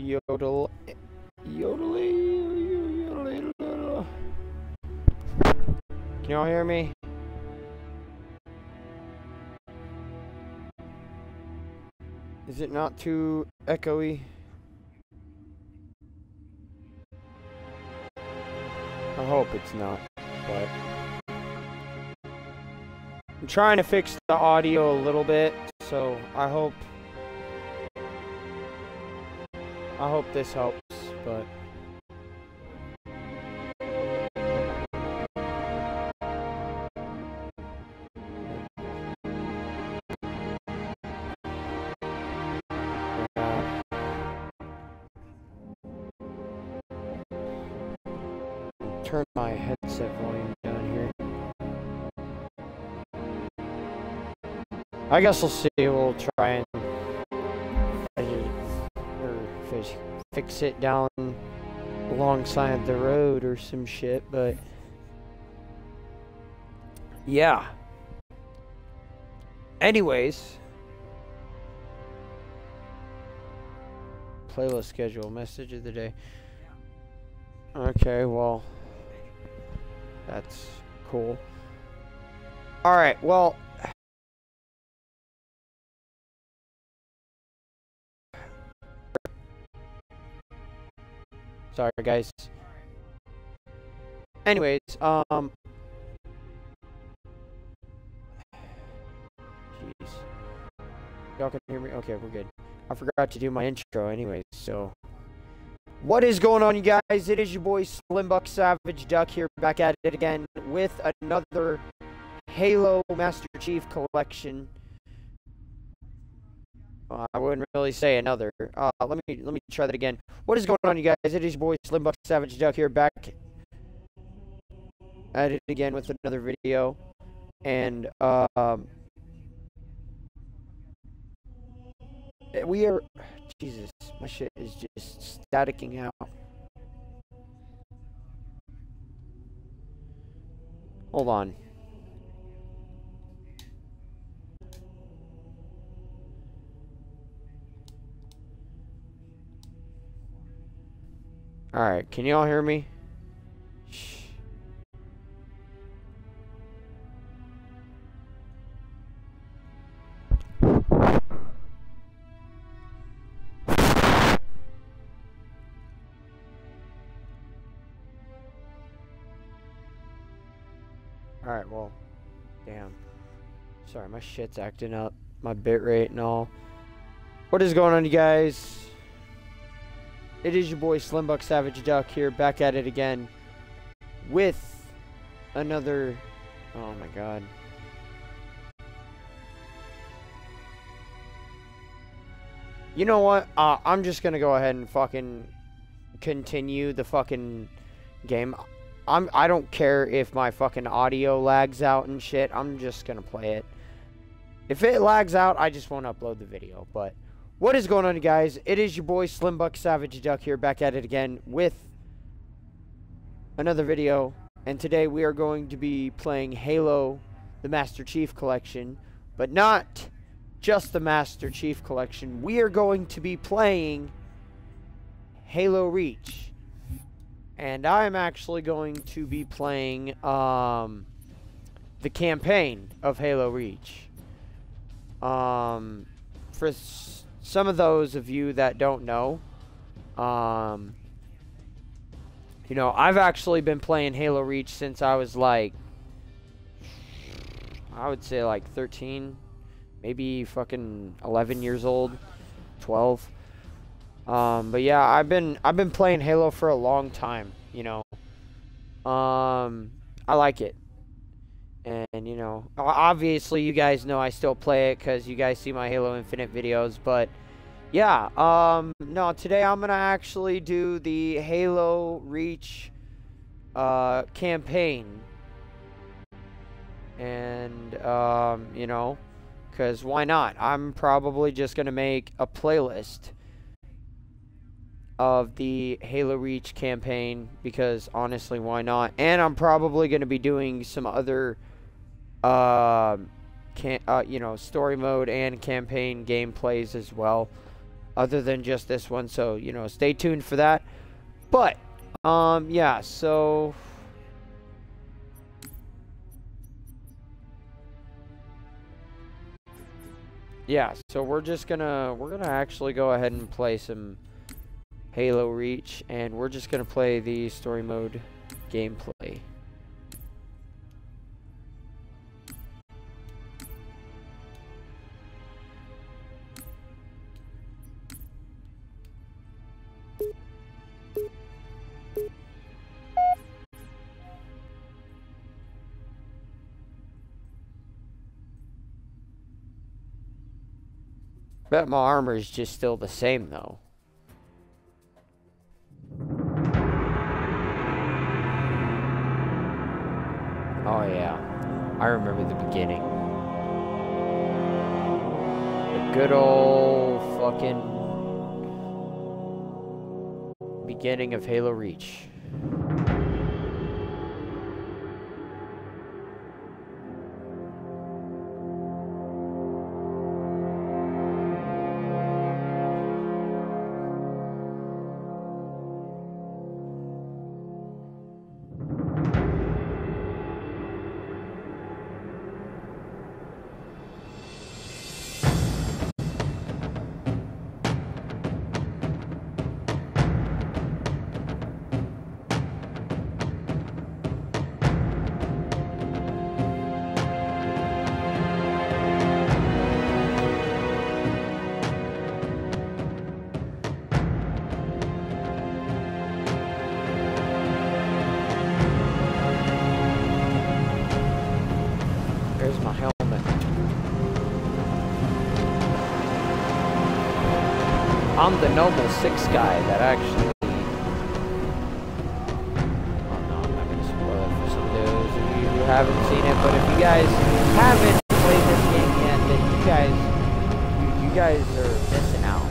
Yodel. Yodel. Can y'all hear me? Is it not too echoey? I hope it's not, but I'm trying to fix the audio a little bit, so I hope this helps, but turn my headset volume down here. I guess we'll see. We'll try and fix it down alongside the road or some shit, but yeah. Anyways, playlist schedule, message of the day. Okay, well, that's cool. All right, well, sorry guys. Anyways, jeez, y'all can hear me? Okay, we're good. I forgot to do my intro anyways, so. What is going on, you guys? It is your boy Slimbuck Savage Duck here, back at it again with another Halo Master Chief Collection. I wouldn't really say another. Let me try that again. What is going on, you guys? It is your boy Slimbuck Savage Duck here, back at it again with another video, and we are. Jesus, my shit is just staticking out. Hold on. Alright, can y'all hear me? Shh. Alright, well, damn. Sorry, my shit's acting up. My bitrate and all. What is going on, you guys? It is your boy Slimbuck Savage Duck here, back at it again with another. Oh my god. You know what? I'm just gonna go ahead and fucking continue the fucking game. I don't care if my fucking audio lags out and shit. I'm just gonna play it. If it lags out, I just won't upload the video. But what is going on, you guys? It is your boy Slimbuck Savage Duck here, back at it again with another video. And today we are going to be playing Halo: The Master Chief Collection, but not just the Master Chief Collection. We are going to be playing Halo Reach. And I'm actually going to be playing the campaign of Halo Reach. For some of those of you that don't know, you know, I've actually been playing Halo Reach since I was like, I would say like 13, maybe fucking 11 years old, 12. But yeah, I've been playing Halo for a long time, you know. I like it, and you know, obviously you guys know I still play it because you guys see my Halo Infinite videos. But yeah, no, today I'm gonna actually do the Halo Reach campaign, and you know, because why not? I'm probably just gonna make a playlist of the Halo Reach campaign, because honestly, why not? And I'm probably going to be doing some other you know, story mode and campaign gameplays as well. other than just this one. So, you know, stay tuned for that. But, yeah, so... yeah, so we're just gonna, actually go ahead and play some Halo Reach, and we're just gonna play the story mode gameplay. Bet my armor is just still the same, though. Oh, yeah. I remember the beginning. The good old fucking beginning of Halo Reach. The noble six guy that actually. Oh no, I'm not gonna spoil it for some dudes of you who haven't seen it. But if you guys haven't played this game yet, then you guys are missing out.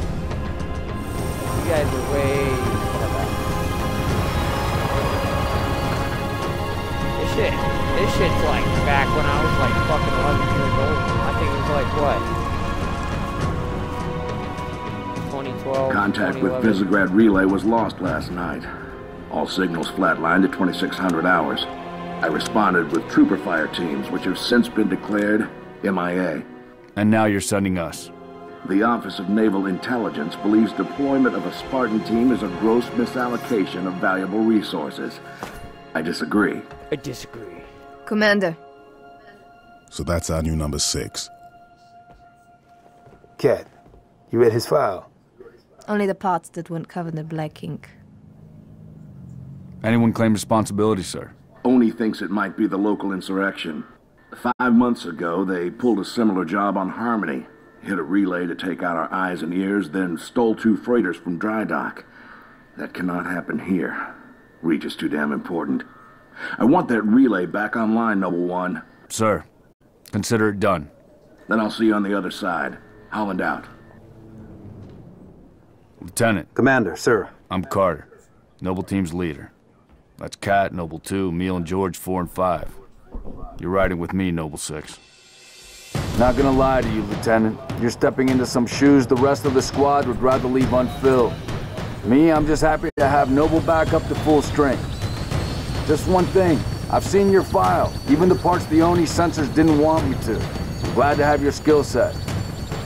You guys are way far back. This shit's like back when I was like fucking 11 years old. I think it was like what? 12, contact with Visegrád relay was lost last night. All signals flatlined at 2600 hours. I responded with trooper fire teams, which have since been declared MIA. And now you're sending us. The Office of Naval Intelligence believes deployment of a Spartan team is a gross misallocation of valuable resources. I disagree. I disagree. Commander. So that's our new number 6. Cat, you read his file? Only the parts that weren't covered in black ink. Anyone claim responsibility, sir? ONI thinks it might be the local insurrection. 5 months ago, they pulled a similar job on Harmony. Hit a relay to take out our eyes and ears, then stole 2 freighters from dry dock. That cannot happen here. Reach is too damn important. I want that relay back online, Noble One. Sir, consider it done. Then I'll see you on the other side. Holland out. Lieutenant. Commander, sir. I'm Carter, Noble Team's leader. That's Cat, Noble 2, Meal and George, 4 and 5. You're riding with me, Noble 6. Not gonna lie to you, Lieutenant. You're stepping into some shoes the rest of the squad would rather leave unfilled. Me, I'm just happy to have Noble back up to full strength. Just one thing, I've seen your file. Even the parts the ONI sensors didn't want me to. I'm glad to have your skill set.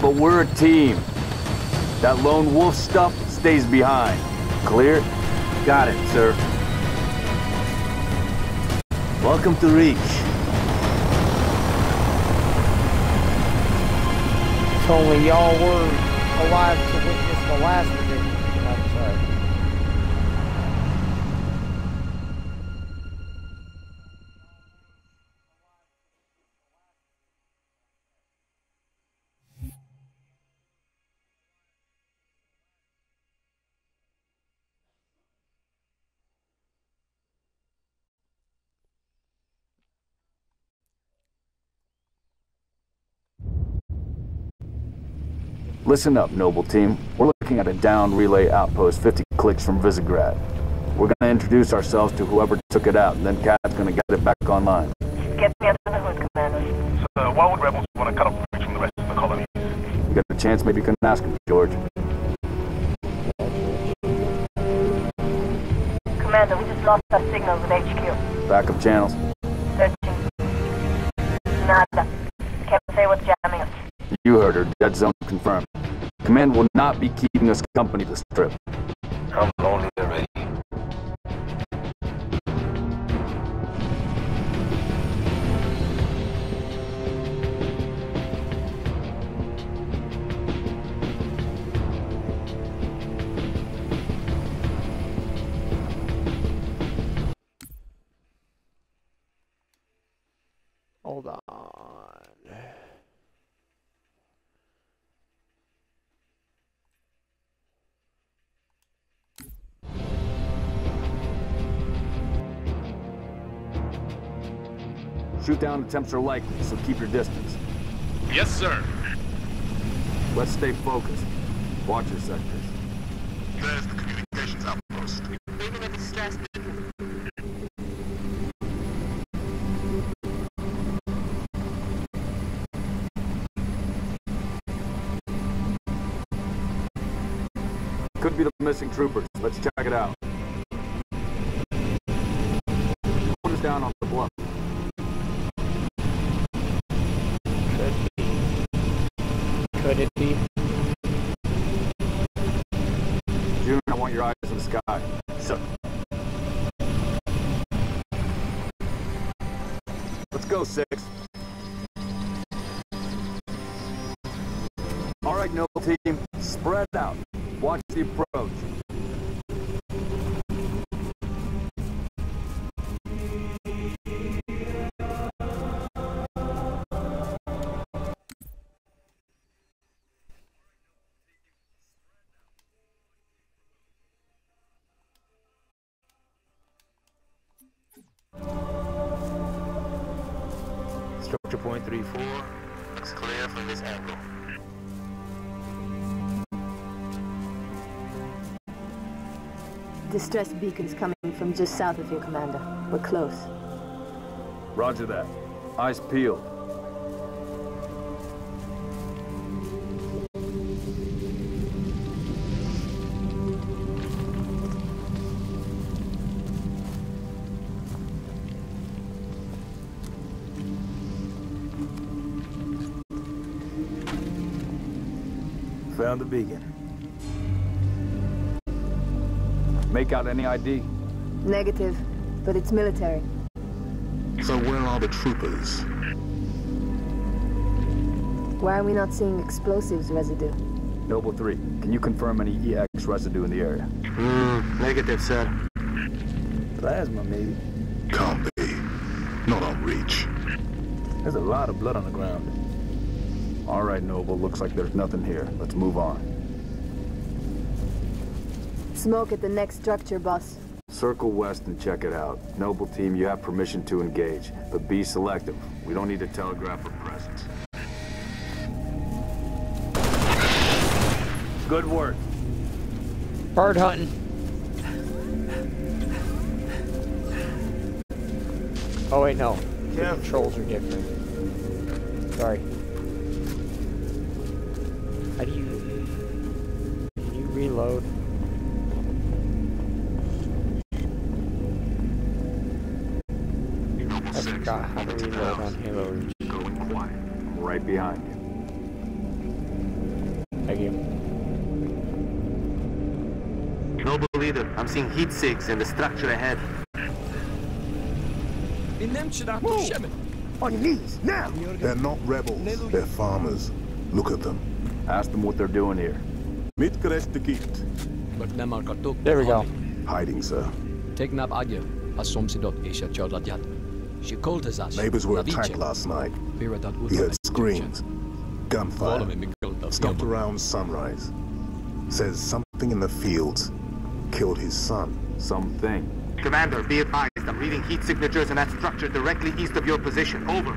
But we're a team. That lone wolf stuff stays behind. Clear? Got it, sir. Welcome to Reach. If only y'all were alive to witness the last of it. I'm sorry. Listen up, Noble Team. We're looking at a down relay outpost 50 clicks from Visegrád. We're going to introduce ourselves to whoever took it out, and then Cat's going to get it back online. Get me out of the hood, Commander. So, why would rebels want to cut off Reach from the rest of the colonies? You got a chance, maybe you can ask him, George. Commander, we just lost our signal with HQ. Backup channels. Searching. Nada. Can't say what's jamming us. You heard her. Dead zone confirmed. Command will not be keeping us company this trip. I'm lonely already. Hold on. Shoot down attempts are likely, so keep your distance. Yes, sir. Let's stay focused. Watch your sectors. There's the communications outpost. Moving at the stress. Could be the missing troopers. Let's check it out. One is down on the bluff. Could it be? June, I want your eyes on the sky. Sure. Let's go, Six. All right, Noble team, spread out. Watch the approach. Structure point 3-4 looks clear from this angle. Distress beacons coming from just south of you, Commander. We're close. Roger that. Eyes peeled. Found the beacon. Make out any ID? Negative, but it's military. So where are the troopers? Why are we not seeing explosives residue? Noble 3, can you confirm any EX residue in the area? Negative, sir. Plasma, maybe. Can't be. Not on Reach. There's a lot of blood on the ground. All right, Noble, looks like there's nothing here. Let's move on. Smoke at the next structure, boss. Circle west and check it out. Noble team, you have permission to engage, but be selective. We don't need to telegraph for presence. Good work. Bird hunting. Oh wait, no. Yeah. The controls are different. Sorry. How do you... Can you reload? God, how do we load on Halo Reach? Going quiet. I'm right behind you. Thank you. Noble leader, I'm seeing heat sinks in the structure ahead. On your knees, now! They're not rebels, they're farmers. Look at them. Ask them what they're doing here. There we go. Hiding, sir. Neighbors were attacked last night. He heard screams, gunfire, stopped around sunrise. Says something in the fields killed his son. Something. Commander, be advised, I'm reading heat signatures in that structure directly east of your position. Over.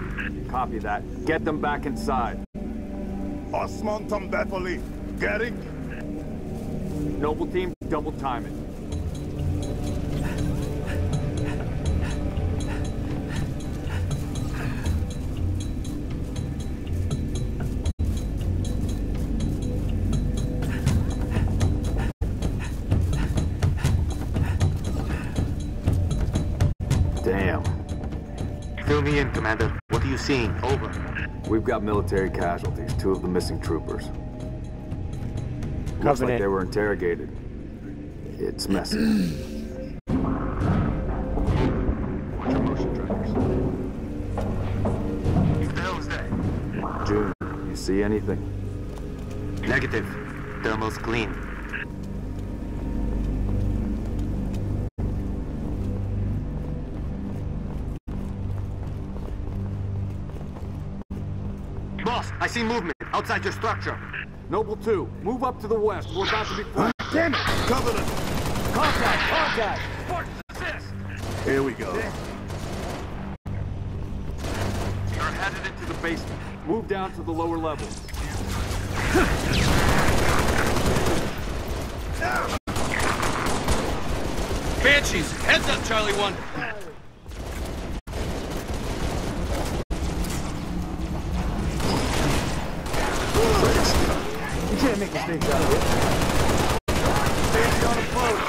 Copy that. Get them back inside. Osman Tom Betholi, Garrick. Noble team, double time it. Moving in, Commander. What are you seeing? Over. We've got military casualties, 2 of the missing troopers. Covenant. Looks like they were interrogated. It's messy. See anything? Negative. Thermal's clean. Boss, I see movement outside your structure. Noble 2, move up to the west. We're about to be... Damn it! Covenant! Contact! Force assist! Here we go. You're headed into the basement. Move down to the lower level. Banshees, heads up, Charlie 1. You can't make mistakes out of it. Banshees on approach.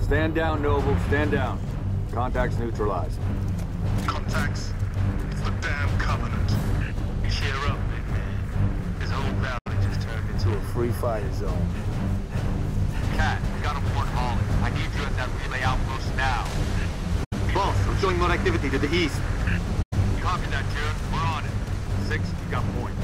Stand down, Noble. Stand down. Contacts neutralized. Contacts? It's the damn Covenant. Cheer up, big man. This whole valley just turned into a free fire zone. Cat, we gotta warn Holly. I need you at that relay outpost now. Boss, I'm showing more activity to the east. Copy that, Jure. We're on it. 6, you got point.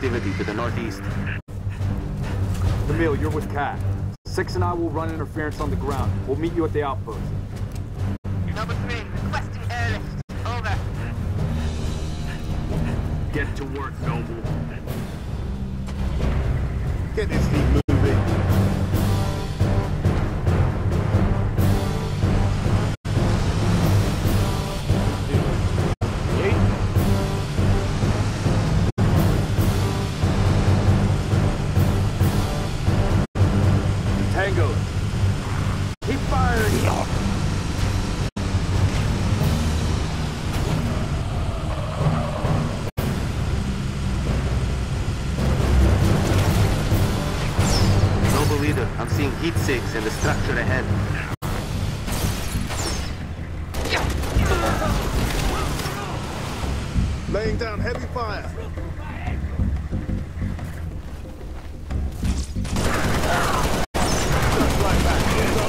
Activity to the northeast. Camille, you're with Cat. 6 and I will run interference on the ground. We'll meet you at the outpost. Number 3, requesting airlift. Over. Get to work, Noble. Get this thing moving. Heat 6 and the structure ahead. Laying down heavy fire. Right back.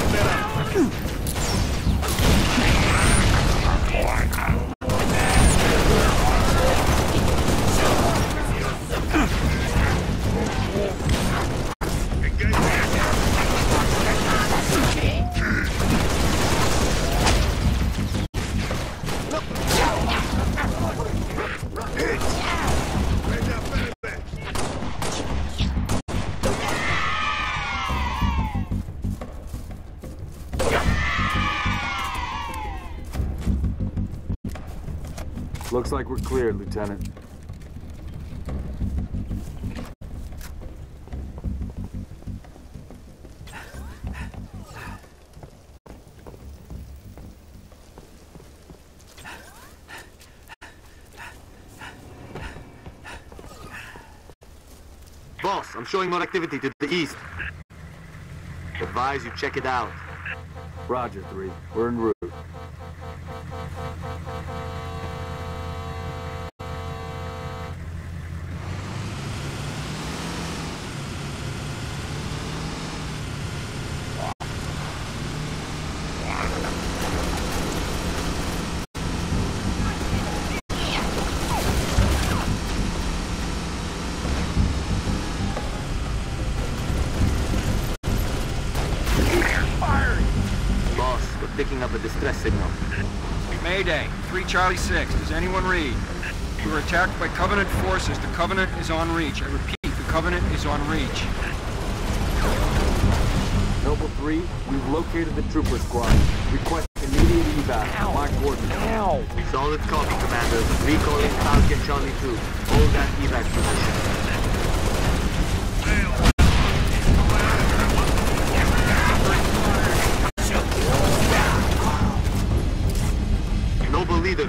Looks like we're clear, Lieutenant. Boss, I'm showing more activity to the east. Advise you check it out. Roger, 3. We're en route. Charlie 6, does anyone read? We were attacked by Covenant forces. The Covenant is on Reach. I repeat, the Covenant is on Reach. Noble 3, we've located the trooper squad. Request immediate evac. My coordinates. Solid copy, Commander. Recalling Falcon Charlie 2. Hold that evac position.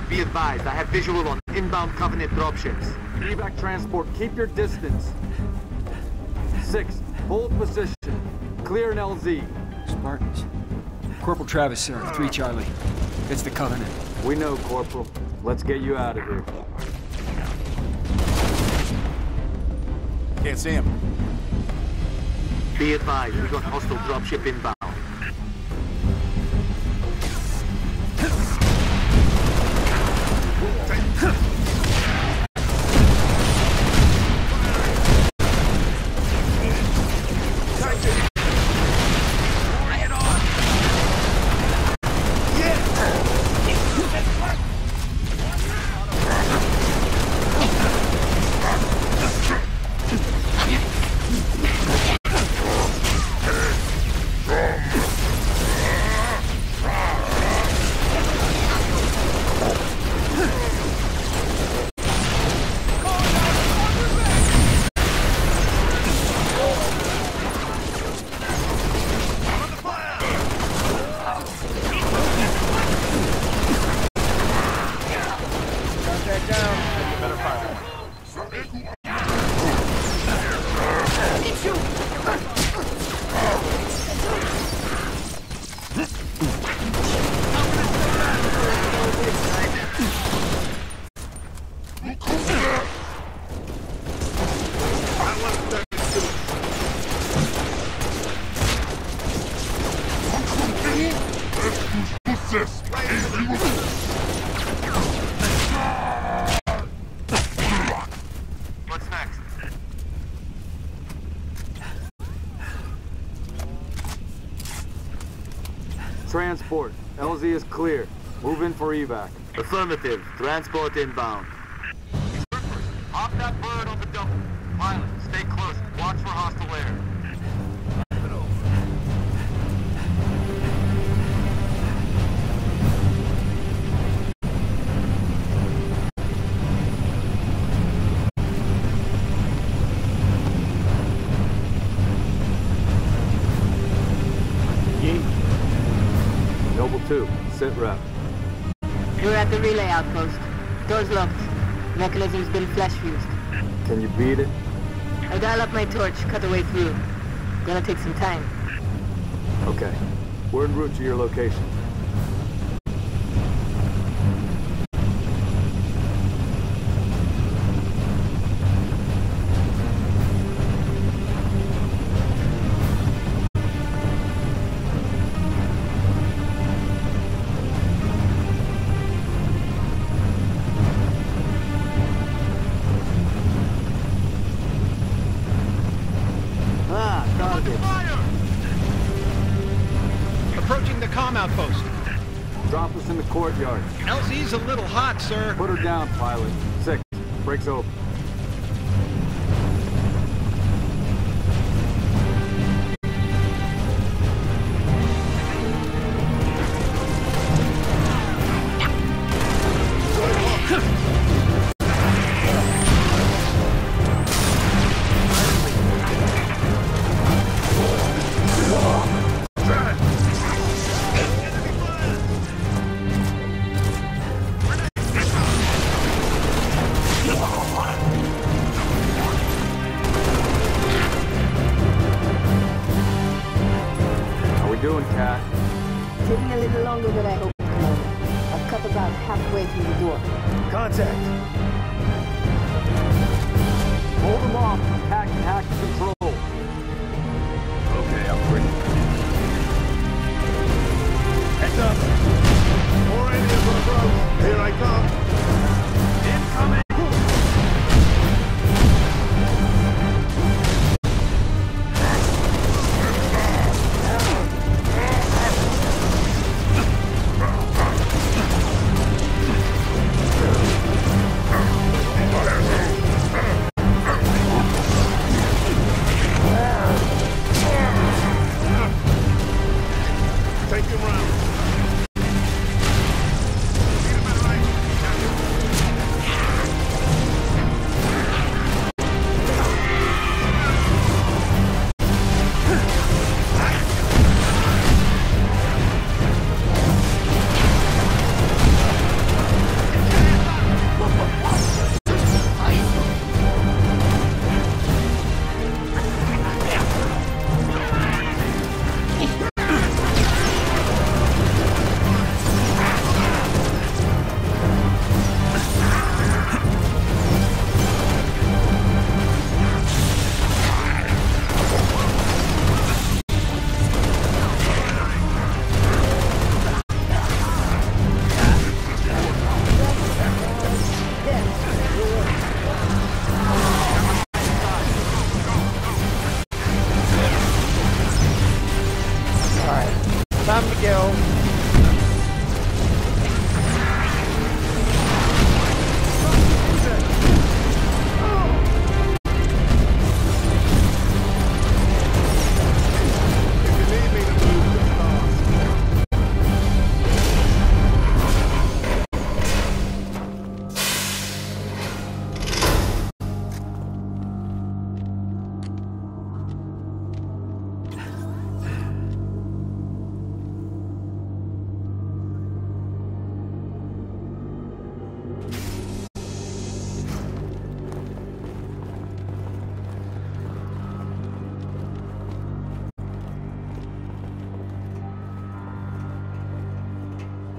Be advised, I have visual on inbound Covenant dropships. Evac transport, keep your distance. 6, hold position. Clear an LZ. Spartans. Corporal Travis, sir. 3 Charlie. It's the Covenant. We know, Corporal. Let's get you out of here. Can't see him. Be advised, we got hostile dropship inbound. Transport. LZ is clear. Move in for evac. Affirmative. Transport inbound. Troopers, hop that bird on the double. Pilot, stay close. Watch for hostile air. Sit rep. We're at the relay outpost. Door's locked. Mechanism's been flesh fused. Can you beat it? I'll dial up my torch, cut the way through. Gonna take some time. Okay. We're en route to your location. outpost. Drop us in the courtyard. Elsie's a little hot, sir. Put her down, pilot. 6. Breaks open.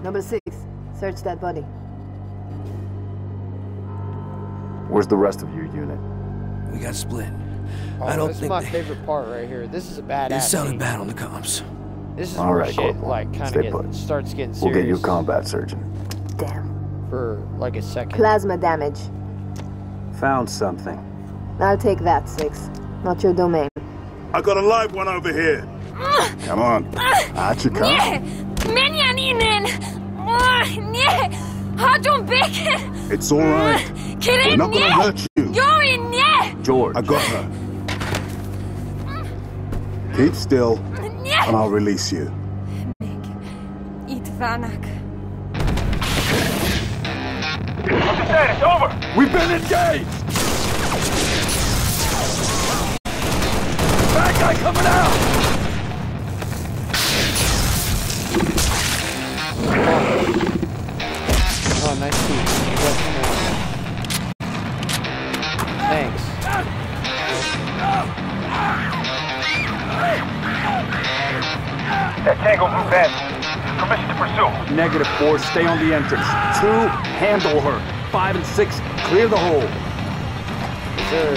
Number 6, search that body. Where's the rest of your unit? We got split. Oh, I don't think my favorite part right here. This is a badass. This sounded bad on the comms. This is all where right, shit Corporal. Like kind of starts getting serious. We'll get you a combat surgeon. Damn. For like a second. Plasma damage. Found something. I'll take that, 6. Not your domain. I got a live one over here. Come on. Out you come. It's all right. We're not gonna hurt you. You're in George. I got her. Keep still, and I'll release you. It's over. We've been engaged. Bad guy coming out. Oh, nice feet. Thanks. That tango moved fast. Permission to pursue. -4, stay on the entrance. 2, handle her. 5 and 6, clear the hole. Sure.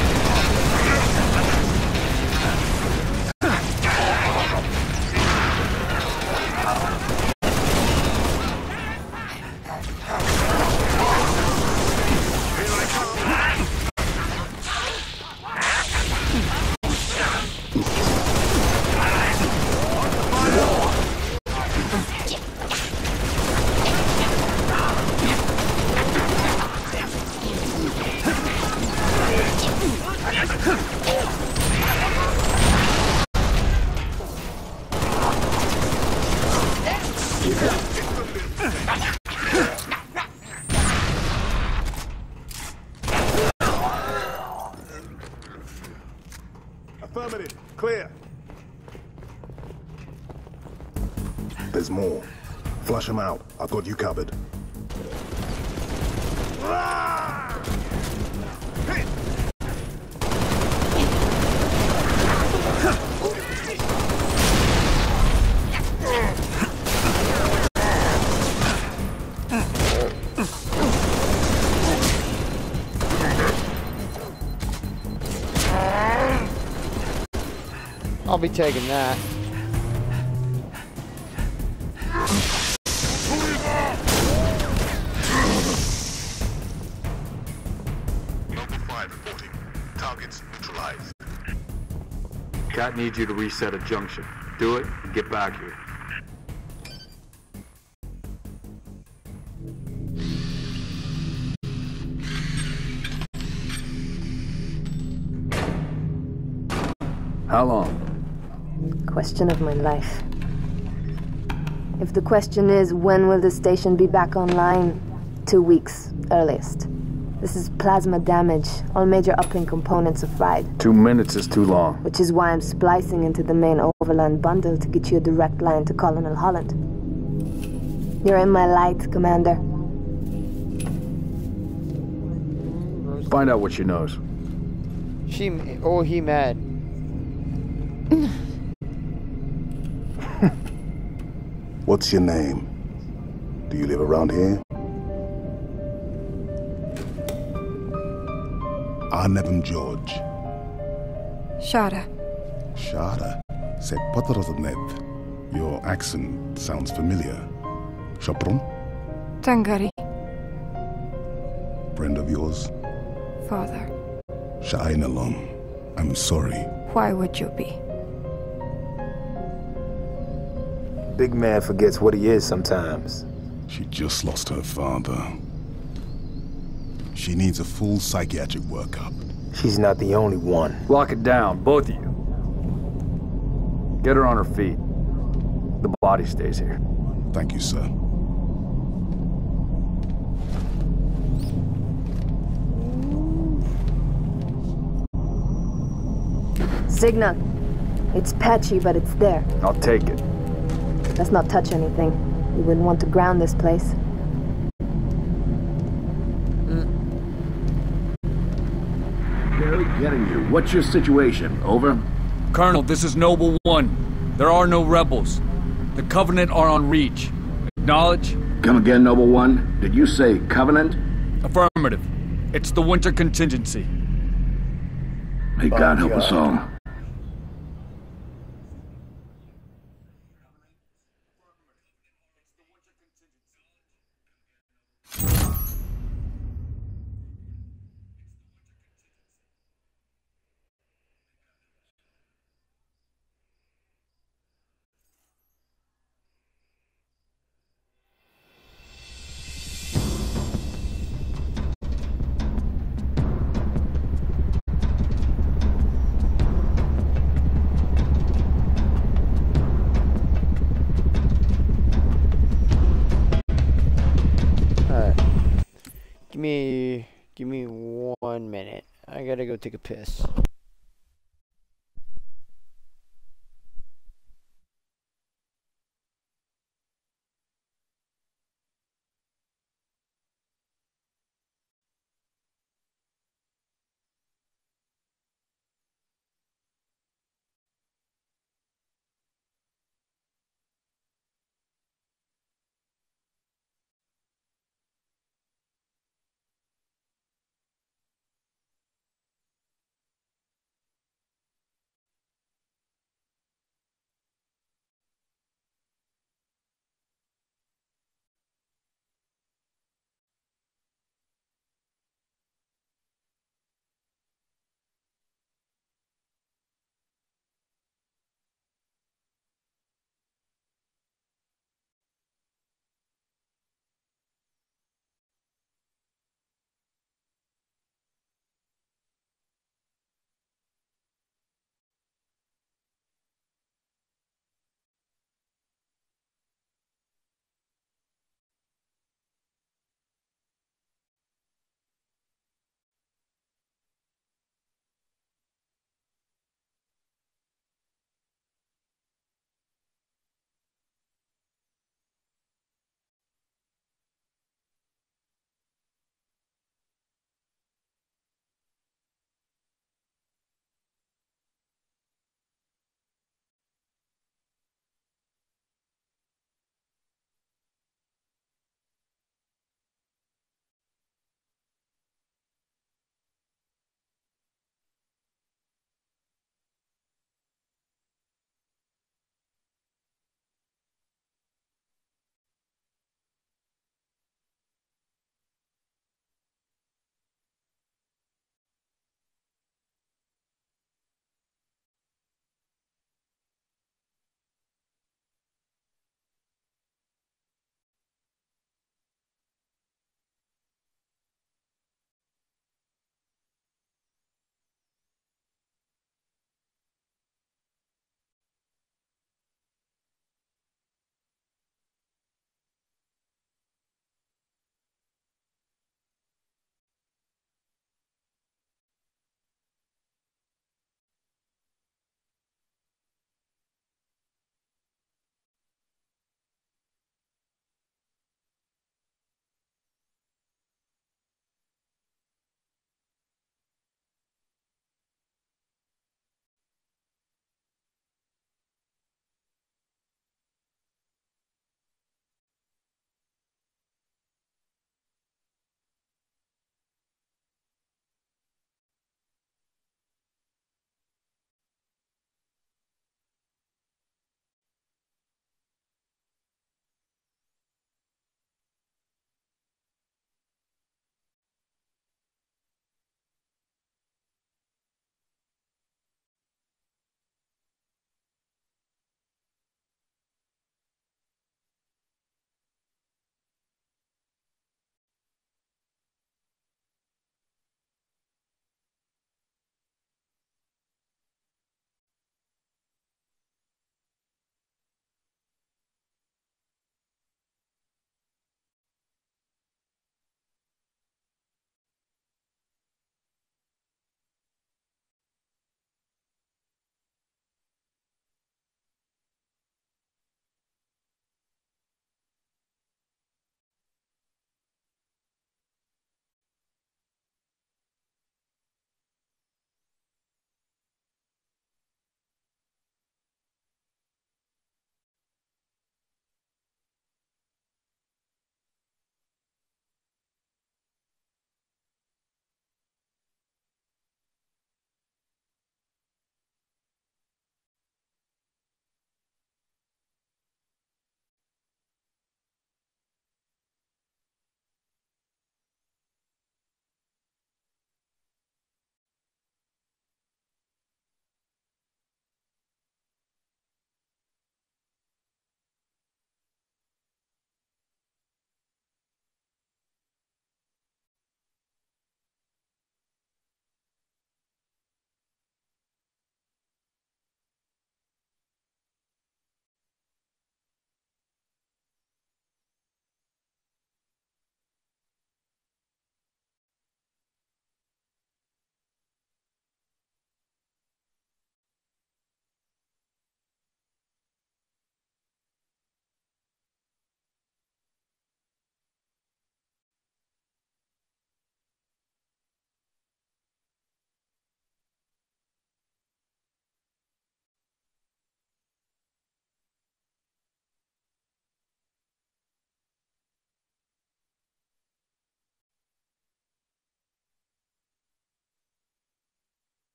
Clear. There's more. Flush them out. I've got you covered. I'll be taking that. Local 5 reporting. Targets neutralized. Cat needs you to reset a junction. Do it and get back here. How long? Question of my life. If the question is when will the station be back online, 2 weeks earliest. This is plasma damage. All major uplink components are fried. 2 minutes is too long. Which is why I'm splicing into the main overland bundle to get you a direct line to Colonel Holland. You're in my light, Commander. Find out what she knows. She or he mad. What's your name? Do you live around here? I Nevin George. Shada. Shada. Se potroznet. Your accent sounds familiar. Shopron? Tangari. Friend of yours? Father. Sha'ainalom. I'm sorry. Why would you be? Big man forgets what he is sometimes. She just lost her father. She needs a full psychiatric workup. She's not the only one. Lock it down, both of you. Get her on her feet. The body stays here. Thank you, sir. Signal. It's patchy, but it's there. I'll take it. Let's not touch anything. We wouldn't want to ground this place. Barely getting you. What's your situation? Over? Colonel, this is Noble One. There are no rebels. The Covenant are on Reach. Acknowledge? Come again, Noble One. Did you say Covenant? Affirmative. It's the Winter Contingency. May God help us all. Give me 1 minute. I gotta go take a piss.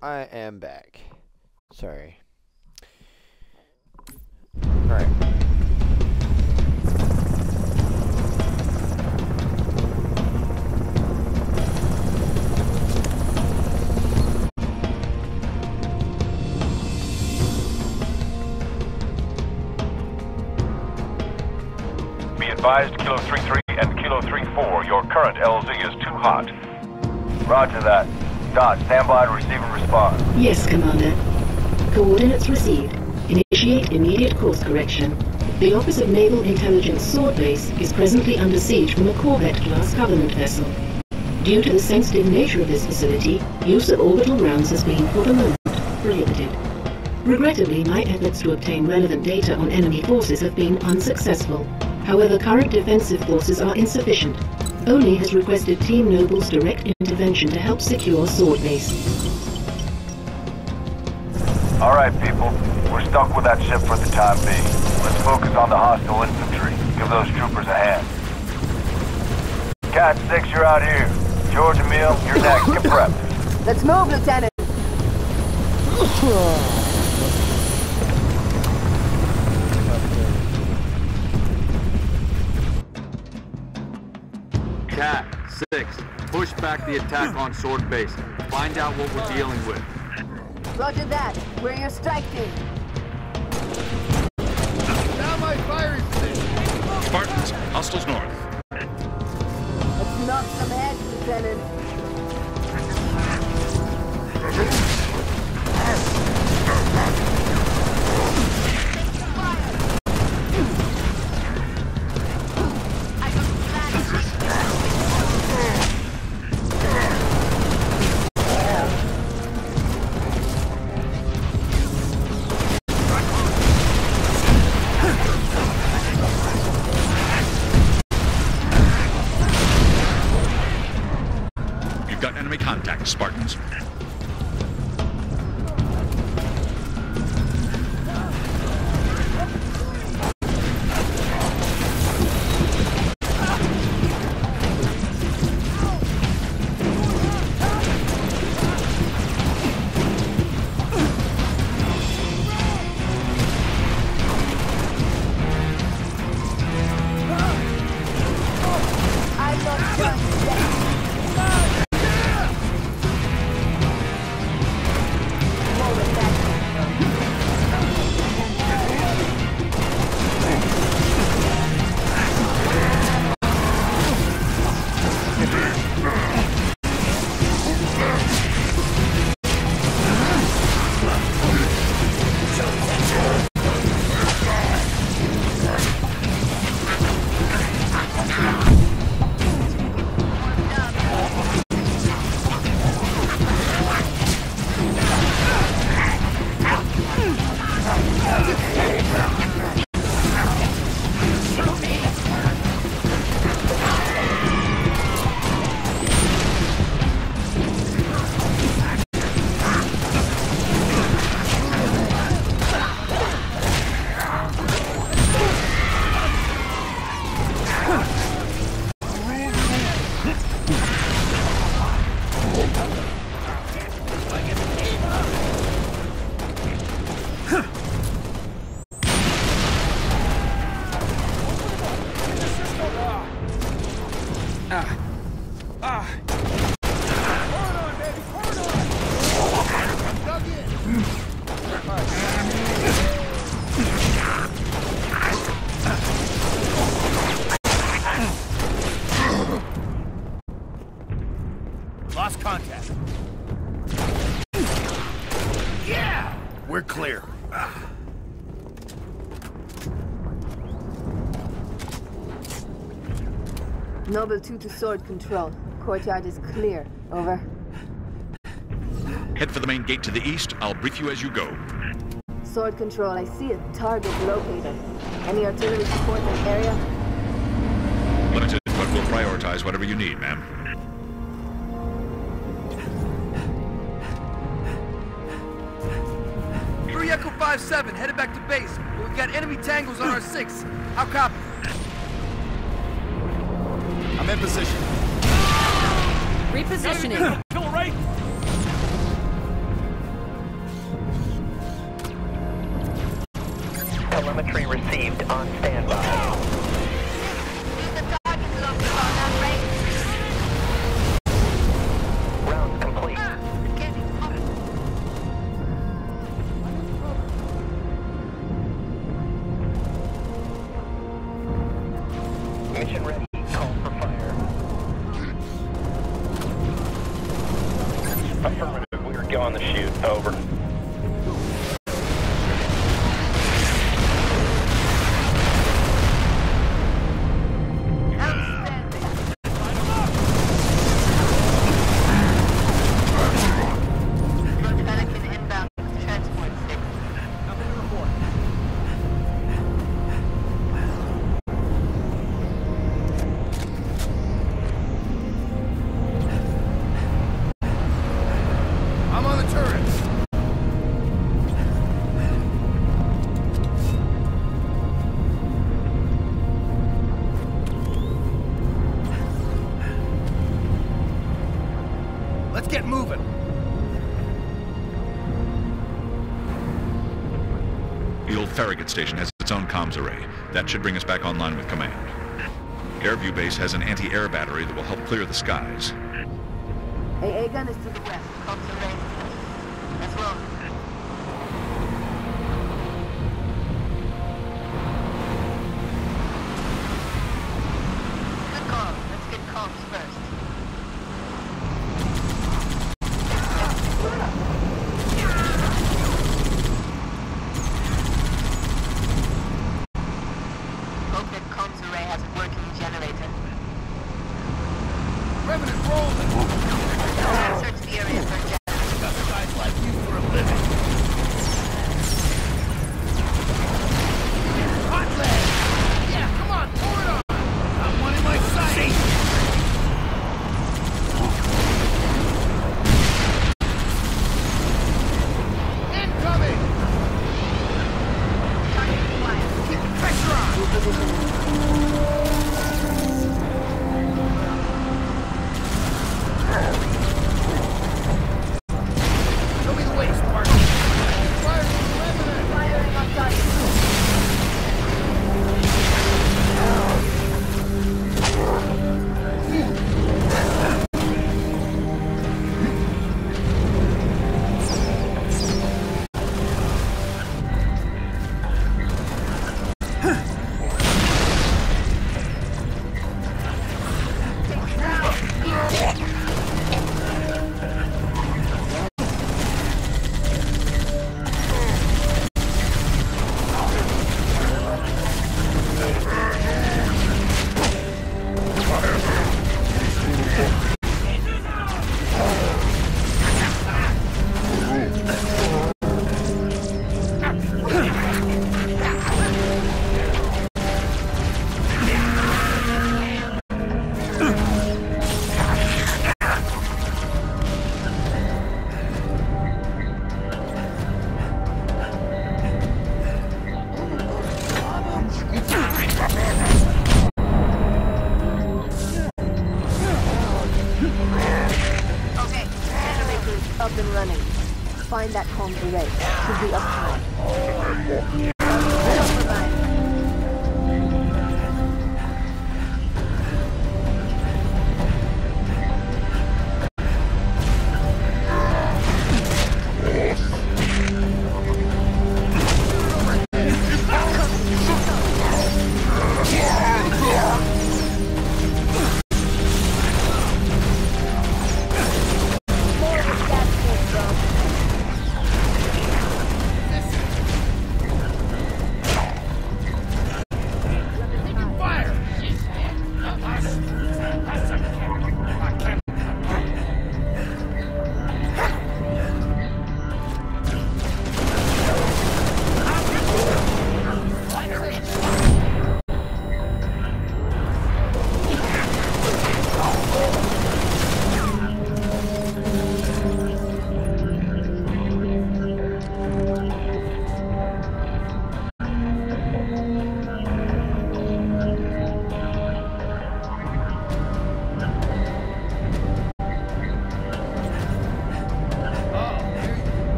I am back. Sorry. Alright. Be advised, Kilo 33 and Kilo 34, your current LZ is too hot. Roger that. Dot, stand by to receive and respond. Yes, Commander. Coordinates received. Initiate immediate course correction. The Office of Naval Intelligence Sword Base is presently under siege from a Corvette-class Covenant vessel. Due to the sensitive nature of this facility, use of orbital rounds has been, for the moment, prohibited. Regrettably, my efforts to obtain relevant data on enemy forces have been unsuccessful. However, current defensive forces are insufficient. ONI has requested Team Noble's direct intervention to help secure Sword Base. Alright, people. We're stuck with that ship for the time being. Let's focus on the hostile infantry. Give those troopers a hand. Cat 6, you're out here. George and Emil, you're next. Get prepped. Let's move, Lieutenant. Cat 6, push back the attack on Sword Base. Find out what we're dealing with. Roger that. We're your strike team. Now my fire is set. Spartans, hostiles north. Let's knock some heads, Lieutenant. Spartans. Noble 2 to sword control. Courtyard is clear. Over. Head for the main gate to the east. I'll brief you as you go. Sword control, I see a target located. Any artillery support in the area? Limited, but we'll prioritize whatever you need, ma'am. Three Echo 5-7, headed back to base. We've got enemy tangles on our 6. I'll copy. I'm in position. Repositioning. Kill right. telemetry received. On standby. Round complete. Mission ready. Call for fire. Affirmative. We are going to shoot. Over. Station has its own comms array. That should bring us back online with command. Airview Base has an anti-air battery that will help clear the skies. AA gun is to the west. Comms array. That's well. Good call. Let's get comms first.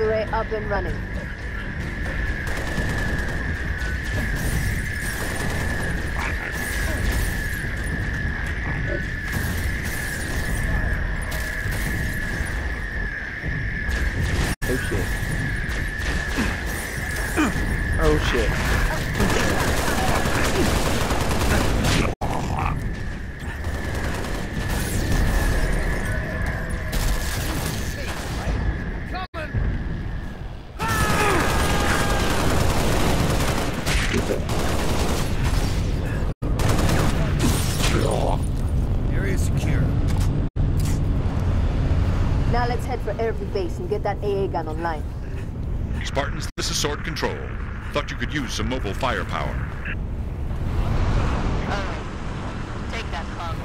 Defense array up and running. Get that AA gun online. Spartans, this is Sword Control. Thought you could use some mobile firepower. Take that, Cog.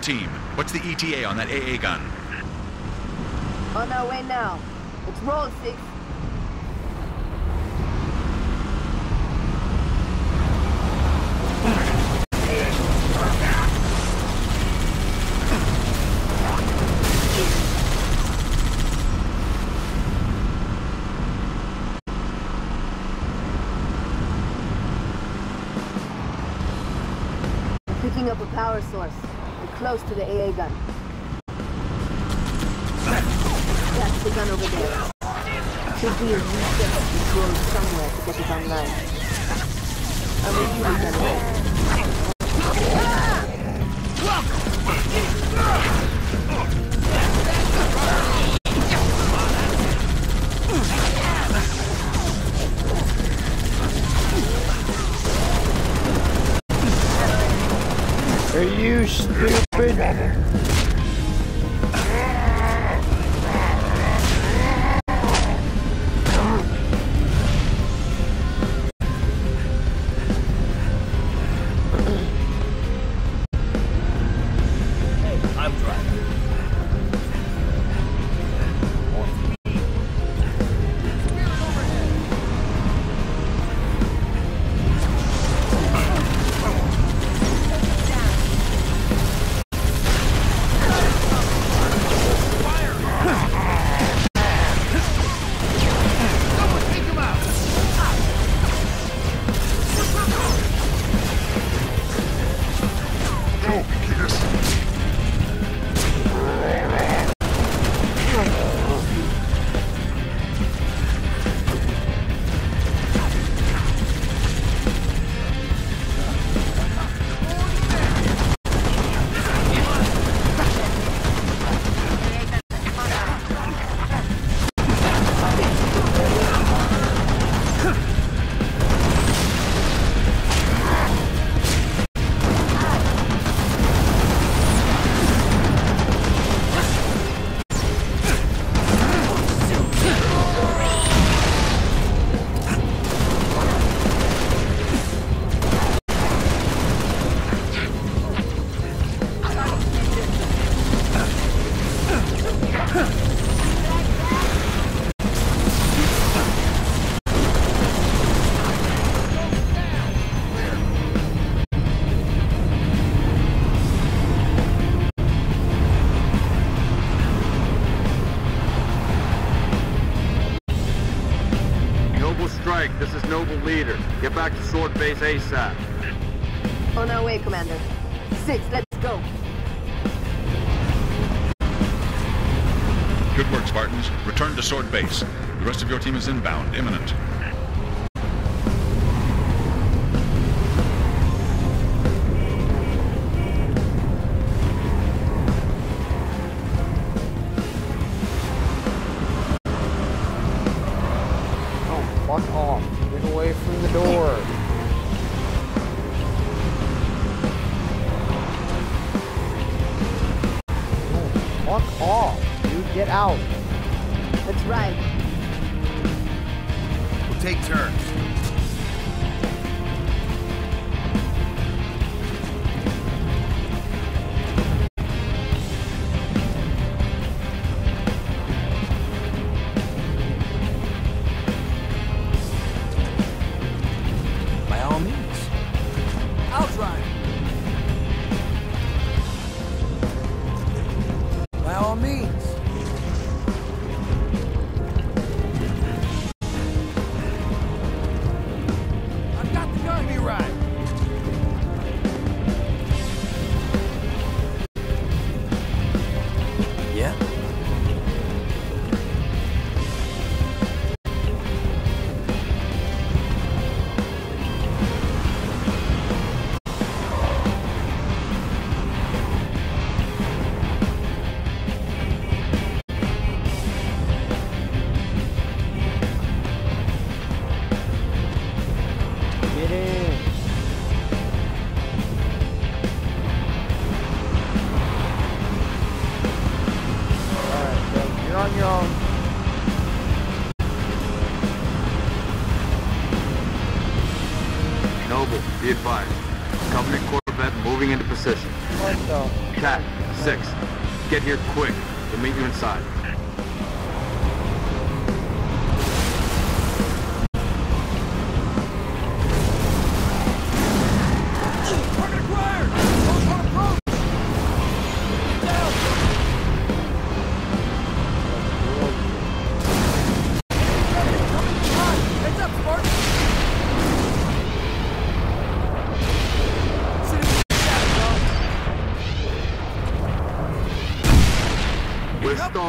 Team, what's the ETA on that AA gun? On our way now. It's roll 6. Picking up a power source. Close to the AA gun. That's the gun over there. Should be a reset control somewhere to get it online. I'm with you with that. Are you stupid? Leader, get back to Sword Base ASAP. On our way, Commander. 6, let's go. Good work, Spartans. Return to Sword Base. The rest of your team is inbound, imminent. Door. Get out. That's right. We'll take turns.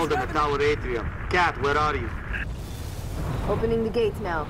In the tower atrium. Cat, where are you? Opening the gates now.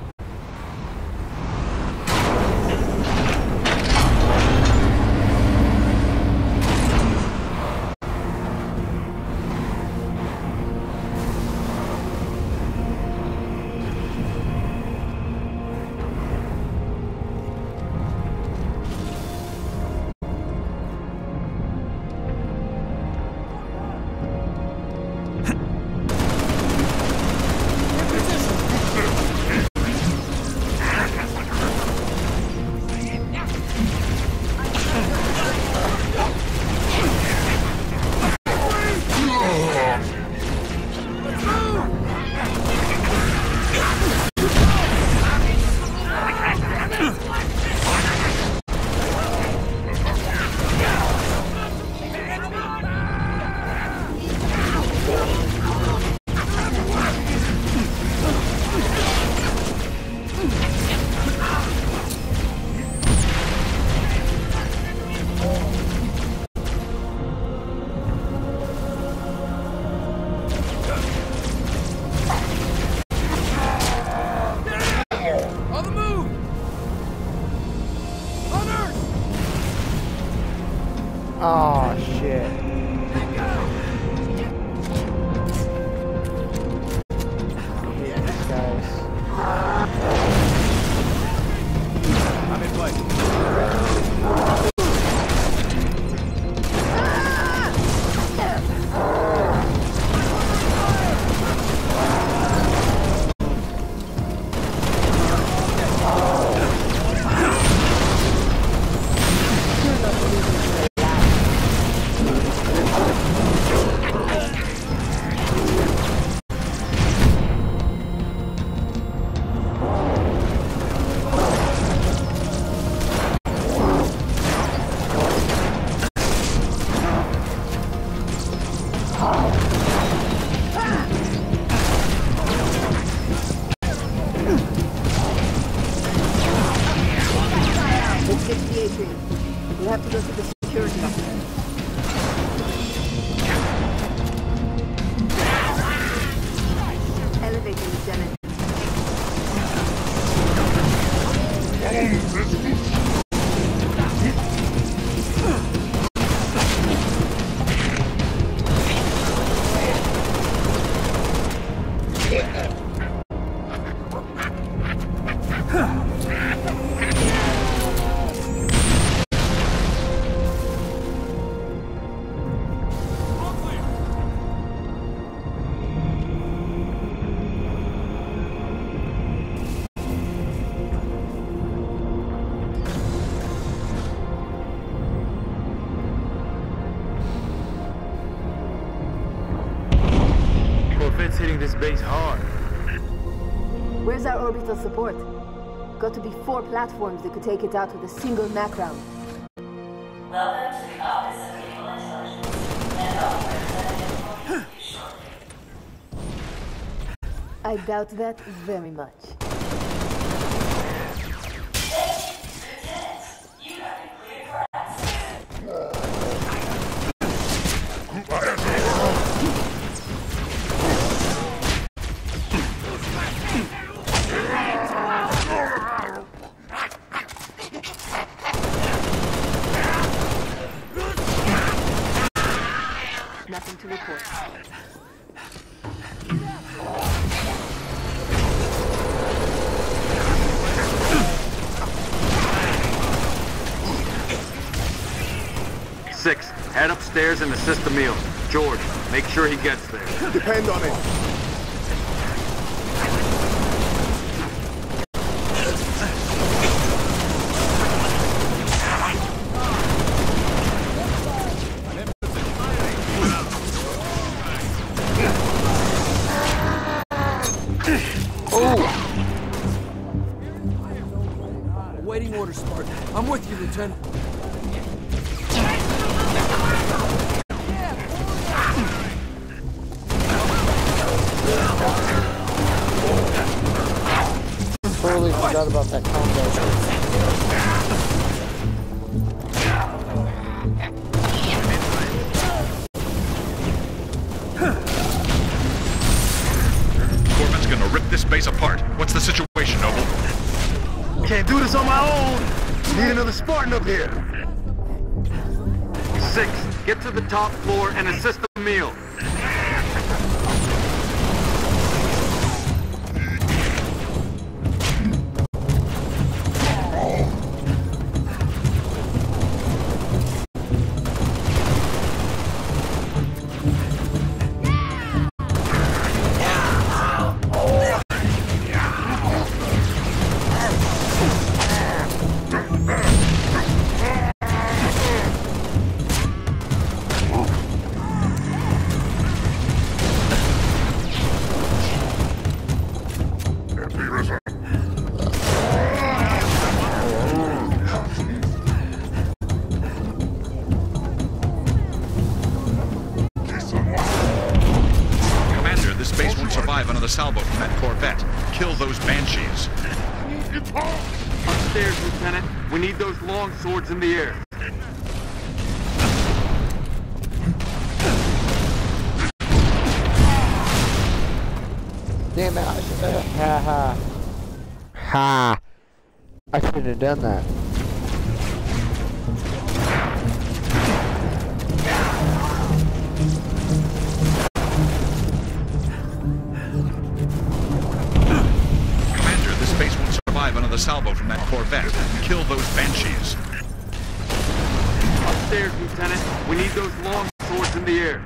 this base hard. Where's our orbital support? Got to be 4 platforms that could take it out with a single map round. Welcome to the Office of Naval Intelligence, and all representatives will be shortly. I doubt that very much. Upstairs and assist the meal. George, make sure he gets there. Depend on it. Oh! Waiting order, Spartan. I'm with you, Lieutenant. About that combo. Corbin's gonna rip this base apart. What's the situation, Noble? Can't do this on my own. Need another Spartan up here. 6, get to the top floor and assist the meal. Salvo from that Corvette. Kill those Banshees. Upstairs, Lieutenant. We need those long swords in the air. Damn it. Ha ha. Ha. I should have done that. Another salvo from that Corvette. Kill those Banshees. Upstairs, Lieutenant. We need those long swords in the air.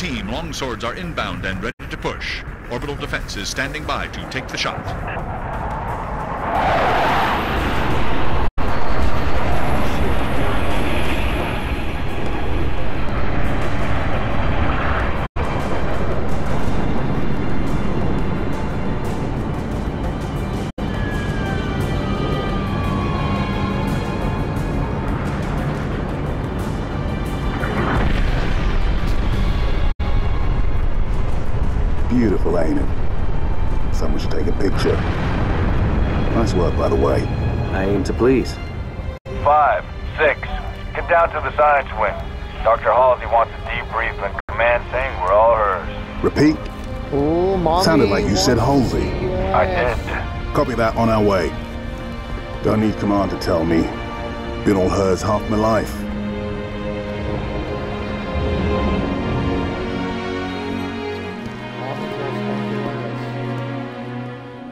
team, longswords are inbound and ready to push. Orbital defense is standing by to take the shot. Beautiful, ain't it? Someone should take a picture. Nice work, by the way. I aim to please. 5, 6. Get down to the science wing. Dr. Halsey wants a debrief and command saying we're all hers. Repeat? Oh, mommy. Sounded like you said Halsey. I did. Copy that, on our way. Don't need command to tell me. Been all hers half my life.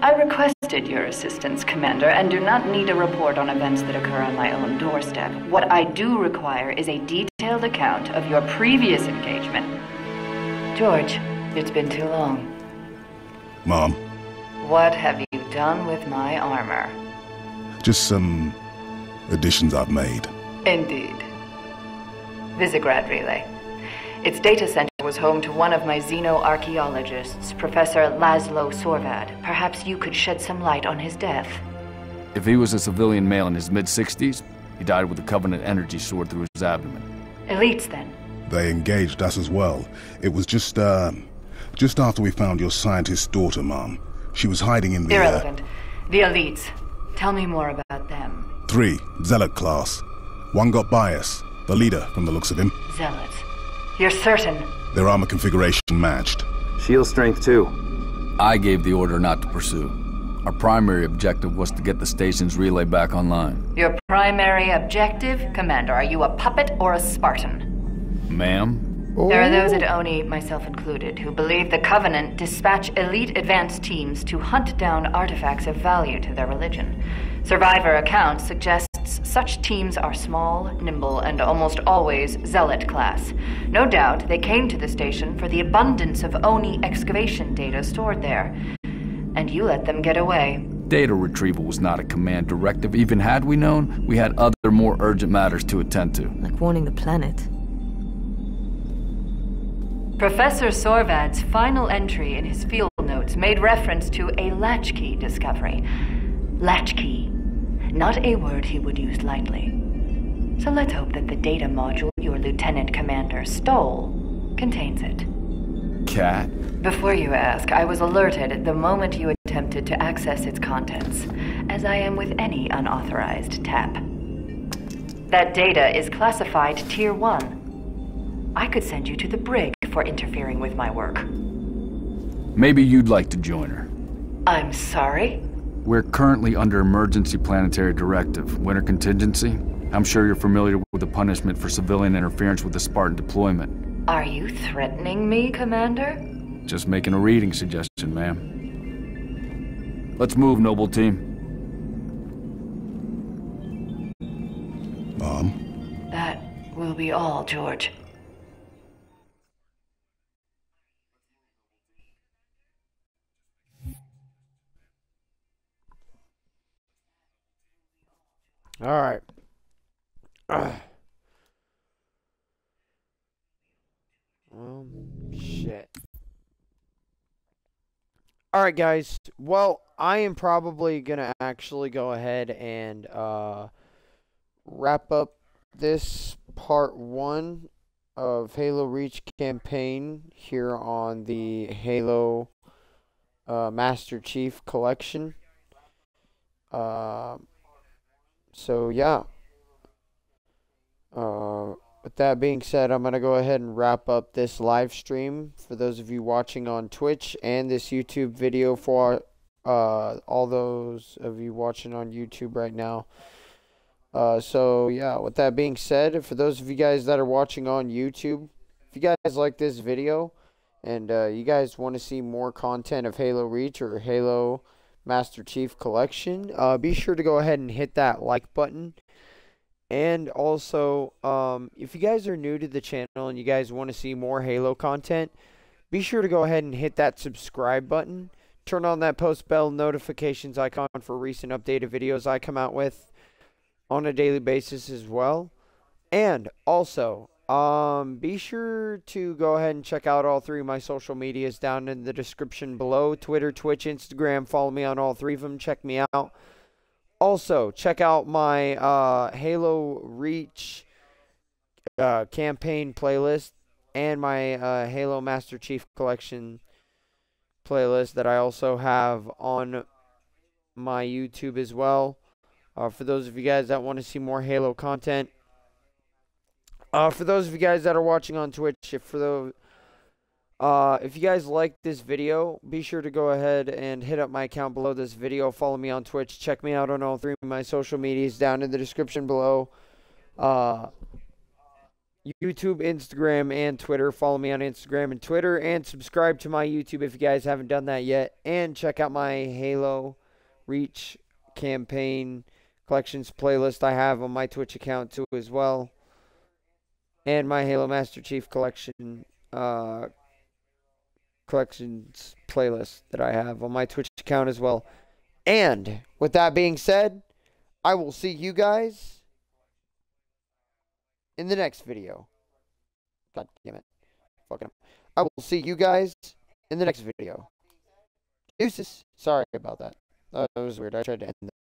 I requested your assistance, Commander, and do not need a report on events that occur on my own doorstep. What I do require is a detailed account of your previous engagement. George, it's been too long. Mom. What have you done with my armor? Just some additions I've made. Indeed. Visegrád relay. Its data center was home to one of my xenoarchaeologists, Professor Laszlo Sorvad. Perhaps you could shed some light on his death. If he was a civilian male in his mid-60s, he died with a Covenant energy sword through his abdomen. Elites, then? They engaged us as well. It was just after we found your scientist's daughter, Mom. She was hiding in the... Irrelevant. The Elites. Tell me more about them. 3, Zealot class. One got by us. The leader, from the looks of him. Zealots. You're certain? Their armor configuration matched. Shield strength, too. I gave the order not to pursue. Our primary objective was to get the station's relay back online. Your primary objective? Commander, are you a puppet or a Spartan? Ma'am? Oh. There are those at ONI, myself included, who believe the Covenant dispatch elite advanced teams to hunt down artifacts of value to their religion. Survivor accounts suggest such teams are small, nimble, and almost always zealot class. No doubt they came to the station for the abundance of ONI excavation data stored there. And you let them get away. Data retrieval was not a command directive. Even had we known, we had other more urgent matters to attend to. Like warning the planet. Professor Sorvad's final entry in his field notes made reference to a latchkey discovery. Latchkey. Not a word he would use lightly. So let's hope that the data module your lieutenant commander stole contains it. Cat? Before you ask, I was alerted the moment you attempted to access its contents, as I am with any unauthorized tap. That data is classified Tier 1. I could send you to the brig for interfering with my work. Maybe you'd like to join her. I'm sorry? We're currently under emergency planetary directive, Winter Contingency. I'm sure you're familiar with the punishment for civilian interference with the Spartan deployment. Are you threatening me, Commander? Just making a reading suggestion, ma'am. Let's move, noble team. Mom? That will be all, George. All right. Shit. All right, guys. Well, I am probably going to actually go ahead and wrap up this part 1 of Halo Reach campaign here on the Halo Master Chief Collection. So, yeah, with that being said, I'm going to go ahead and wrap up this live stream for those of you watching on Twitch and this YouTube video for all those of you watching on YouTube right now. So, yeah, with that being said, for those of you guys that are watching on YouTube, if you guys like this video and you guys want to see more content of Halo Reach or Halo Master Chief Collection, be sure to go ahead and hit that like button And also, if you guys are new to the channel and you guys want to see more Halo content, be sure to go ahead and hit that subscribe button. Turn on that post bell notifications icon for recent updated videos I come out with on a daily basis as well. And also, be sure to go ahead and check out all three of my social medias down in the description below. Twitter, Twitch, Instagram. Follow me on all three of them. Check me out. Also, check out my Halo Reach campaign playlist and my Halo Master Chief Collection playlist that I also have on my YouTube as well. For those of you guys that want to see more Halo content. For those of you guys that are watching on Twitch, if you guys like this video, be sure to go ahead and hit up my account below this video. Follow me on Twitch. Check me out on all three of my social medias down in the description below. YouTube, Instagram, and Twitter. Follow me on Instagram and Twitter. And subscribe to my YouTube if you guys haven't done that yet. And check out my Halo Reach campaign collections playlist I have on my Twitch account too as well. And my Halo Master Chief Collection collections playlist that I have on my Twitch account as well. And with that being said, I will see you guys in the next video. God damn it. Fucking up. I will see you guys in the next video. Deuces. Sorry about that. That was weird. I tried to end that.